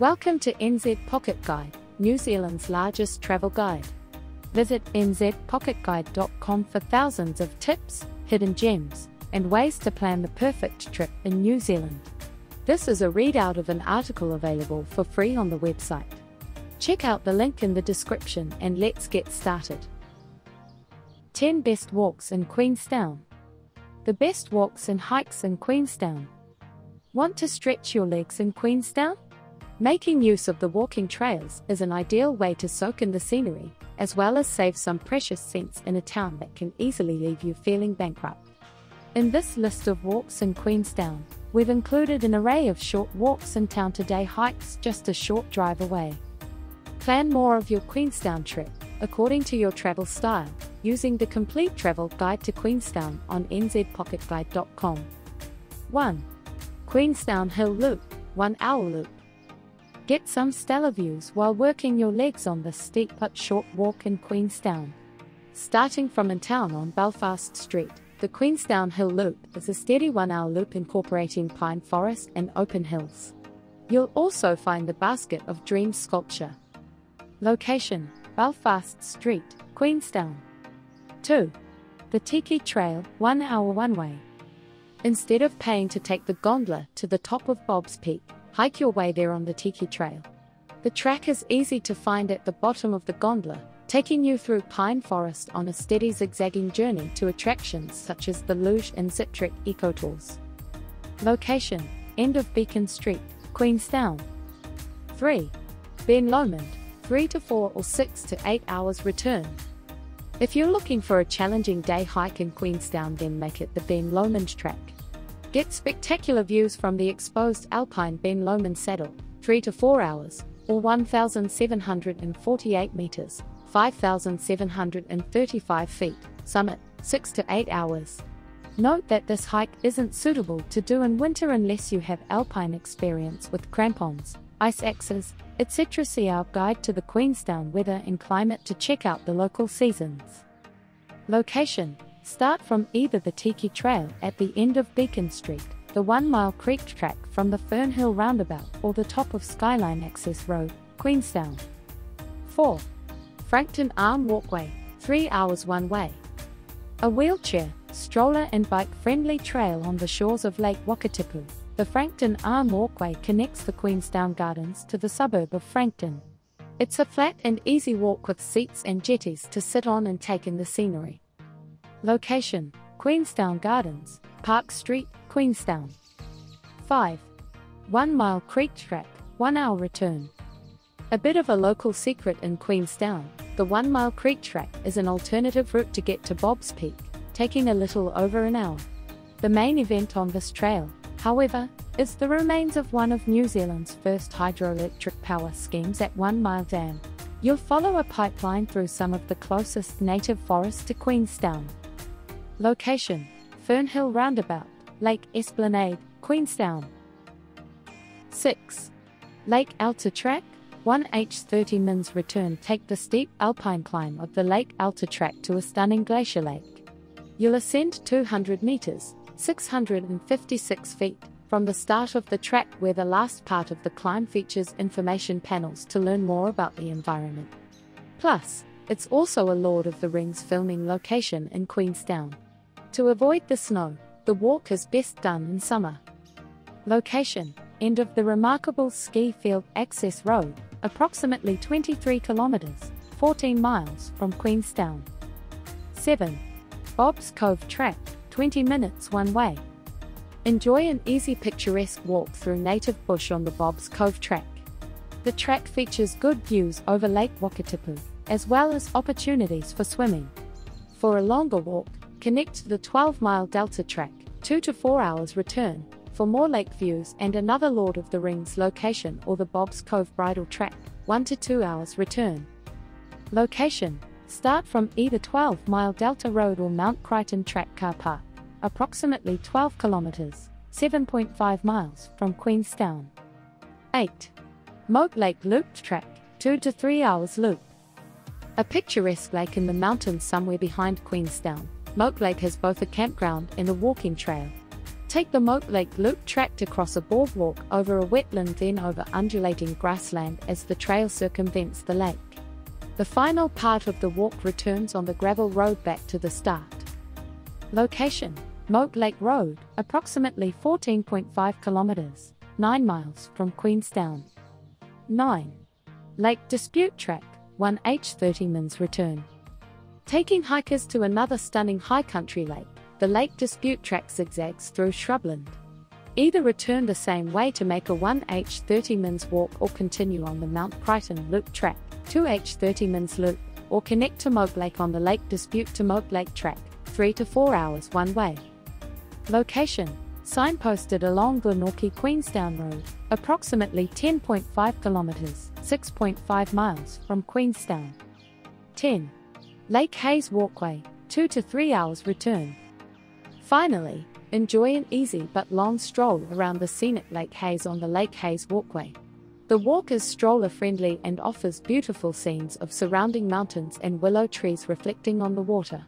Welcome to NZ Pocket Guide, New Zealand's largest travel guide. Visit nzpocketguide.com for thousands of tips, hidden gems, and ways to plan the perfect trip in New Zealand. This is a readout of an article available for free on the website. Check out the link in the description and let's get started. 10 Best Walks in Queenstown. The best walks and hikes in Queenstown. Want to stretch your legs in Queenstown? Making use of the walking trails is an ideal way to soak in the scenery, as well as save some precious cents in a town that can easily leave you feeling bankrupt. In this list of walks in Queenstown, we've included an array of short walks and town-to-day hikes just a short drive away. Plan more of your Queenstown trip, according to your travel style, using the complete travel guide to Queenstown on nzpocketguide.com. 1. Queenstown Hill Loop, One Mile Loop. Get some stellar views while working your legs on this steep but short walk in Queenstown. Starting from in town on Belfast Street, the Queenstown Hill Loop is a steady one-hour loop incorporating pine forest and open hills. You'll also find the Basket of Dreams sculpture. Location: Belfast Street, Queenstown. 2. The Tiki Trail, 1 hour one-way. Instead of paying to take the gondola to the top of Bob's Peak, hike your way there on the Tiki Trail. The track is easy to find at the bottom of the gondola, taking you through pine forest on a steady zigzagging journey to attractions such as the Luge and Zip Trek Eco Tours. Location: end of Beacon Street, Queenstown. 3. Ben Lomond, 3 to 4 or 6 to 8 hours return. If you're looking for a challenging day hike in Queenstown, then make it the Ben Lomond Track. Get spectacular views from the exposed alpine Ben Lomond saddle, 3 to 4 hours, or 1,748 meters, 5,735 feet, summit, 6 to 8 hours. Note that this hike isn't suitable to do in winter unless you have alpine experience with crampons, ice axes, etc. See our guide to the Queenstown weather and climate to check out the local seasons. Location: start from either the Tiki Trail at the end of Beacon Street, the 1 Mile Creek Track from the Fernhill Roundabout, or the top of Skyline Access Road, Queenstown. 4. Frankton Arm Walkway, 3 hours one way. A wheelchair, stroller and bike-friendly trail on the shores of Lake Wakatipu, the Frankton Arm Walkway connects the Queenstown Gardens to the suburb of Frankton. It's a flat and easy walk with seats and jetties to sit on and take in the scenery. Location: Queenstown Gardens, Park Street, Queenstown. 5. 1 Mile Creek Track, 1 hour return. A bit of a local secret in Queenstown, the 1 Mile Creek Track is an alternative route to get to Bob's Peak, taking a little over an hour. The main event on this trail, however, is the remains of one of New Zealand's first hydroelectric power schemes at One Mile Dam. You'll follow a pipeline through some of the closest native forest to Queenstown. Location: Fernhill Roundabout, Lake Esplanade, Queenstown. 6. Lake Alta Track, 1h30 mins return. Take the steep alpine climb of the Lake Alta Track to a stunning glacier lake. You'll ascend 200 meters, 656 feet, from the start of the track, where the last part of the climb features information panels to learn more about the environment. Plus, it's also a Lord of the Rings filming location in Queenstown. To avoid the snow, the walk is best done in summer. Location: end of the Remarkables Ski Field Access Road, approximately 23 kilometers, 14 miles from Queenstown. 7. Bob's Cove Track, 20 minutes one way. Enjoy an easy, picturesque walk through native bush on the Bob's Cove Track. The track features good views over Lake Wakatipu, as well as opportunities for swimming. For a longer walk, connect to the 12-mile Delta Track, 2 to 4 hours return, for more lake views and another Lord of the Rings location, or the Bob's Cove Bridle Track, 1 to 2 hours return. Location: start from either 12-mile Delta Road or Mount Crichton Track car park, approximately 12 kilometers, 7.5 miles from Queenstown. 8. Moke Lake Looped Track, 2 to 3 hours loop. A picturesque lake in the mountains somewhere behind Queenstown, Moke Lake has both a campground and a walking trail. take the Moke Lake Looped Track to cross a boardwalk over a wetland, then over undulating grassland as the trail circumvents the lake. The final part of the walk returns on the gravel road back to the start. Location: Moke Lake Road, approximately 14.5 kilometers, 9 miles from Queenstown. 9. Lake Dispute Track, 1H 30 mins return. Taking hikers to another stunning high country lake, the Lake Dispute Track zigzags through shrubland. Either return the same way to make a 1H 30 mins walk, or continue on the Mount Crichton Loop Track, 2H 30 mins loop, or connect to Moke Lake on the Lake Dispute to Moke Lake track, 3 to 4 hours one way. Location: signposted along Glenorchy Queenstown Road, approximately 10.5 kilometers, 6.5 miles from Queenstown. 10. Lake Hayes Walkway, 2 to 3 hours return. Finally, enjoy an easy but long stroll around the scenic Lake Hayes on the Lake Hayes Walkway. The walk is stroller-friendly and offers beautiful scenes of surrounding mountains and willow trees reflecting on the water.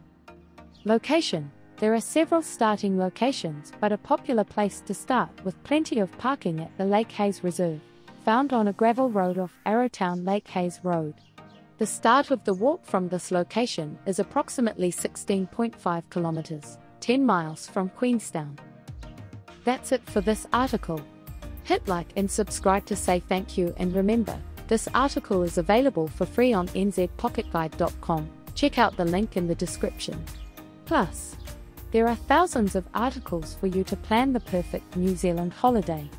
Location: there are several starting locations, but a popular place to start with plenty of parking at the Lake Hayes Reserve, found on a gravel road off Arrowtown Lake Hayes Road. The start of the walk from this location is approximately 16.5 kilometers, 10 miles from Queenstown. That's it for this article. Hit like and subscribe to say thank you, and remember, this article is available for free on nzpocketguide.com. Check out the link in the description. Plus, there are thousands of articles for you to plan the perfect New Zealand holiday.